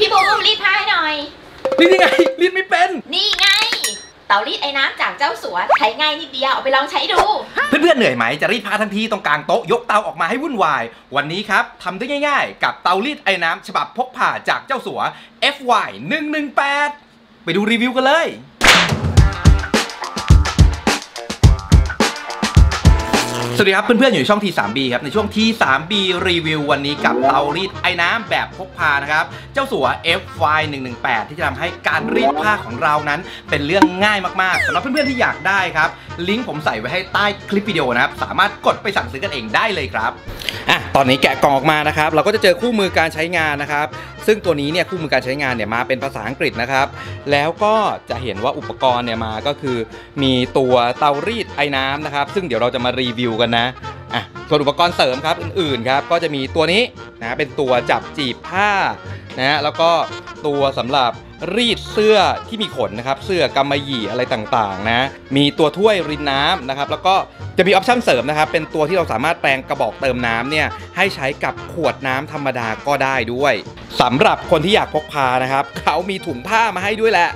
พี่บูมรีดผ้าให้หน่อยรีดยังไงรีดไม่เป็นนี่ไงเตารีดไอ้น้ำจากเจ้าสัวใช้ง่ายนิดเดียวเอาไปลองใช้ดูเพื่อนๆเหนื่อยไหมจะรีดผ้าทั้งทีตรงกลางโต๊ะยกเตาออกมาให้วุ่นวายวันนี้ครับทำได้ง่ายๆกับเตารีดไอ้น้ำฉบับพกพาจากเจ้าสัว FY-118 ไปดูรีวิวกันเลยสวัสดีครับเพื่อนๆอยู่ช่อง T3B ครับในช่วง T3B รีวิววันนี้กับเตารีดไอ้น้ำแบบพกพานะครับเจ้าสัว FY-118 ที่จะทำให้การรีดผ้าของเรานั้นเป็นเรื่องง่ายมากๆสำหรับเพื่อนๆที่อยากได้ครับลิงก์ผมใส่ไว้ให้ใต้คลิปวิดีโอนะครับสามารถกดไปสั่งซื้อกันเองได้เลยครับตอนนี้แกะกล่องออกมานะครับเราก็จะเจอคู่มือการใช้งานนะครับซึ่งตัวนี้เนี่ยคู่มือการใช้งานเนี่ยมาเป็นภาษาอังกฤษนะครับแล้วก็จะเห็นว่าอุปกรณ์เนี่ยมาก็คือมีตัวเตารีดไอ้น้ำนะครับซึ่งเดี๋ยวเราจะมารีวิวกันนะส่วนอุปกรณ์เสริมครับอื่นๆครับก็จะมีตัวนี้นะเป็นตัวจับจีบผ้านะแล้วก็ตัวสำหรับรีดเสื้อที่มีขนนะครับเสื้อกำมะหยี่อะไรต่างๆนะมีตัวถ้วยรินน้ำนะครับแล้วก็จะมีออปชั่นเสริมนะครับเป็นตัวที่เราสามารถแปลงกระบอกเติมน้ำเนี่ยให้ใช้กับขวดน้ำธรรมดาก็ได้ด้วยสำหรับคนที่อยากพกพานะครับเขามีถุงผ้ามาให้ด้วยแหละ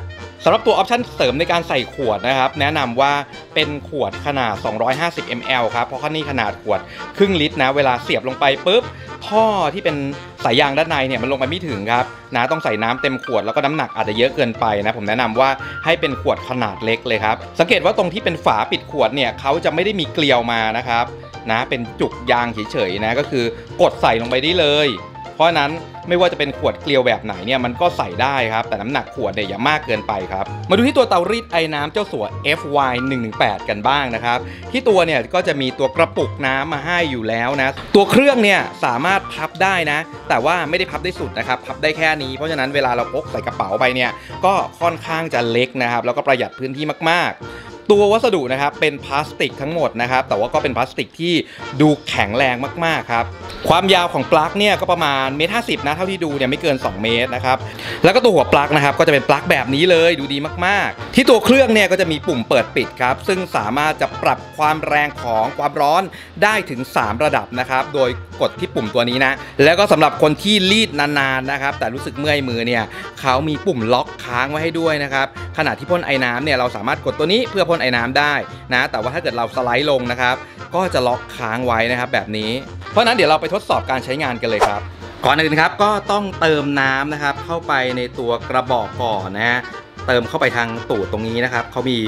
สำหรับตัวออปชั่นเสริมในการใส่ขวดนะครับแนะนำว่าเป็นขวดขนาด250 ml ครับเพราะนี่ขนาดขวดครึ่งลิตรนะเวลาเสียบลงไปปุ๊บท่อที่เป็นสายยางด้านในเนี่ยมันลงไปไม่ถึงครับนะต้องใส่น้ำเต็มขวดแล้วก็น้ำหนักอาจจะเยอะเกินไปนะผมแนะนำว่าให้เป็นขวดขนาดเล็กเลยครับสังเกตว่าตรงที่เป็นฝาปิดขวดเนี่ยเขาจะไม่ได้มีเกลียวมานะครับนะเป็นจุกยางเฉยๆนะก็คือกดใส่ลงไปได้เลยเพราะนั้นไม่ว่าจะเป็นขวดเกลียวแบบไหนเนี่ยมันก็ใส่ได้ครับแต่น้ำหนักขวดเนี่ยอย่ามากเกินไปครับมาดูที่ตัวเตารีดไอ้น้ำเจ้าสัว FY-118 กันบ้างนะครับที่ตัวเนี่ยก็จะมีตัวกระปุกน้ำมาให้อยู่แล้วนะตัวเครื่องเนี่ยสามารถพับได้นะแต่ว่าไม่ได้พับได้สุดนะครับพับได้แค่นี้เพราะฉะนั้นเวลาเราพกใส่กระเป๋าไปเนี่ยก็ค่อนข้างจะเล็กนะครับแล้วก็ประหยัดพื้นที่มากๆตัววัสดุนะครับเป็นพลาสติกทั้งหมดนะครับแต่ว่าก็เป็นพลาสติกที่ดูแข็งแรงมากๆครับความยาวของปลั๊กเนี่ยก็ประมาณ1.50 เมตรนะเท่าที่ดูเนี่ยไม่เกิน2 เมตรนะครับแล้วก็ตัวหัวปลั๊กนะครับก็จะเป็นปลั๊กแบบนี้เลยดูดีมากๆที่ตัวเครื่องเนี่ยก็จะมีปุ่มเปิดปิดครับซึ่งสามารถจะปรับความแรงของความร้อนได้ถึง3 ระดับนะครับโดยกดที่ปุ่มตัวนี้นะแล้วก็สำหรับคนที่รีดนานๆนะครับแต่รู้สึกเมื่อยมือเนี่ยเขามีปุ่มล็อกค้างไว้ให้ด้วยนะครับขณะที่พ่นไอ้น้ำเนี่ยเราสามารถกดตัวนี้เพื่อพ่นไอ้น้ำได้นะแต่ว่าถ้าเกิดเราสไลด์ลงนะครับก็จะล็อกค้างไว้นะครับแบบนี้เพราะนั้นเดี๋ยวเราไปทดสอบการใช้งานกันเลยครับก่อนอื่นครับก็ต้องเติมน้ำนะครับเข้าไปในตัวกระบอกก่อนนะเติมเข้าไปทางตูดตรงนี้นะครับเขามี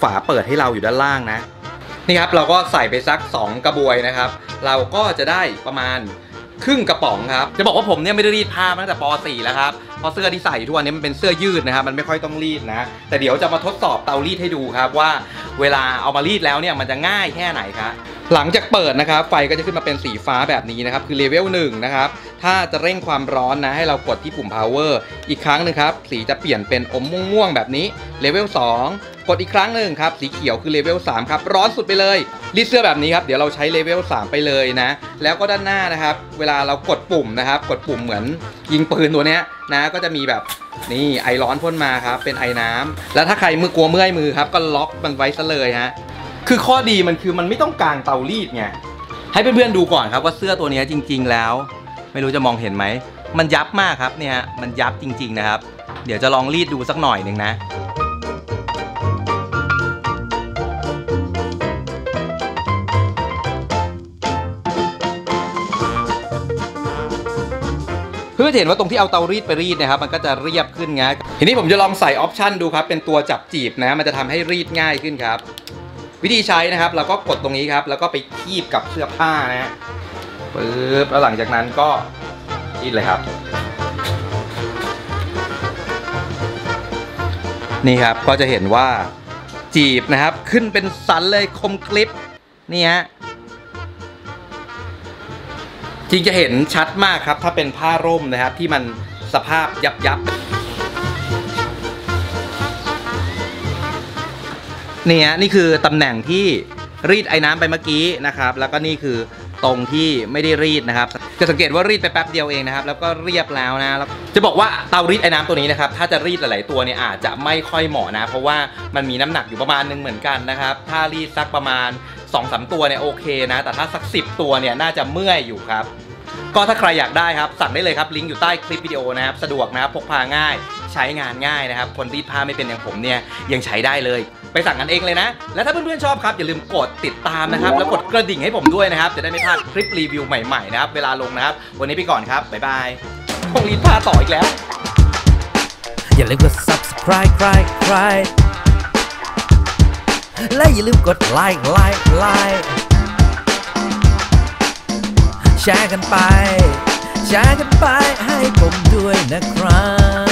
ฝาเปิดให้เราอยู่ด้านล่างนะนี่ครับเราก็ใส่ไปสัก2 กระบวยนะครับเราก็จะได้ประมาณครึ่งกระป๋องครับจะบอกว่าผมเนี่ยไม่ได้รีดผ้าตั้งแต่ป .4 แล้วครับเพราะเสื้อที่ใส่ทุกวันนี้มันเป็นเสื้อยืดนะครับมันไม่ค่อยต้องรีดนะแต่เดี๋ยวจะมาทดสอบเตารีดให้ดูครับว่าเวลาเอามารีดแล้วเนี่ยมันจะง่ายแค่ไหนครับหลังจากเปิดนะครับไฟก็จะขึ้นมาเป็นสีฟ้าแบบนี้นะครับคือเลเวล1นะครับถ้าจะเร่งความร้อนนะให้เรากดที่ปุ่ม power อีกครั้งนึงครับสีจะเปลี่ยนเป็นอมม่วงๆแบบนี้เลเวล2กดอีกครั้งหนึ่งครับสีเขียวคือเลเวล3ครับร้อนสุดไปเลยรีดเสื้อแบบนี้ครับเดี๋ยวเราใช้เลเวล3ไปเลยนะแล้วก็ด้านหน้านะครับเวลาเรากดปุ่มนะครับกดปุ่มเหมือนยิงปืนตัวเนี้ยนะก็จะมีแบบนี่ไอร้อนพ่นมาครับเป็นไอน้ำแล้วถ้าใครมือกลัวเมื่อยมือครับก็ล็อกมันไว้ซะเลยฮะคือข้อดีมันคือมันไม่ต้องกางเตารีดไงให้เพื่อนๆดูก่อนครับว่าเสื้อตัวนี้จริงๆแล้วไม่รู้จะมองเห็นไหมมันยับมากครับเนี่ยมันยับจริงๆนะครับเดี๋ยวจะลองรีดดูสักหน่อยหนึ่งนะเพื่อเห็นว่าตรงที่เอาเตารีดไปรีดนะครับมันก็จะเรียบขึ้นไงทีนี้ผมจะลองใส่ออปชันดูครับเป็นตัวจับจีบนะมันจะทำให้รีดง่ายขึ้นครับวิธีใช้นะครับเราก็กดตรงนี้ครับแล้วก็ไปคีบกับเสื้อผ้านะปึ๊บแล้วหลังจากนั้นก็รีดเลยครับนี่ครับก็จะเห็นว่าจีบนะครับขึ้นเป็นสันเลยคมกริบนี่ฮะจริงจะเห็นชัดมากครับถ้าเป็นผ้าร่มนะครับที่มันสภาพยับเนี่ยนี่คือตำแหน่งที่รีดไอ้น้ำไปเมื่อกี้นะครับแล้วก็นี่คือตรงที่ไม่ได้รีดนะครับจะสังเกตว่ารีดไปแป๊บเดียวเองนะครับแล้วก็เรียบแล้วนะแล้วจะบอกว่าเตารีดไอ้น้ำตัวนี้นะครับถ้าจะรีดหลายๆตัวเนี่ยอาจจะไม่ค่อยเหมาะนะเพราะว่ามันมีน้ำหนักอยู่ประมาณนึงเหมือนกันนะครับถ้ารีดสักประมาณ2-3 ตัวเนี่ยโอเคนะแต่ถ้าสัก10 ตัวเนี่ยน่าจะเมื่อยอยู่ครับ ก็ถ้าใครอยากได้ครับสั่งได้เลยครับลิงก์อยู่ใต้คลิปวิดีโอนะครับสะดวกนะครับพกพาง่ายใช้งานง่ายนะครับคนรีดผ้าไม่เป็นอย่างผมเนี่ยยังใช้ได้เลยไปสั่งกันเองเลยนะและถ้าเพื่อนๆชอบครับอย่าลืมกดติดตามนะครับแล้วกดกระดิ่งให้ผมด้วยนะครับจะได้ไม่พลาดคลิปรีวิวใหม่ๆนะครับเวลาลงนะครับวันนี้ไปก่อนครับบ๊ายบายคงรีดผ้าต่ออีกแล้วอย่าลืมกด subscribe และอย่าลืมกด like แชร์กันไปให้ผมด้วยนะครับ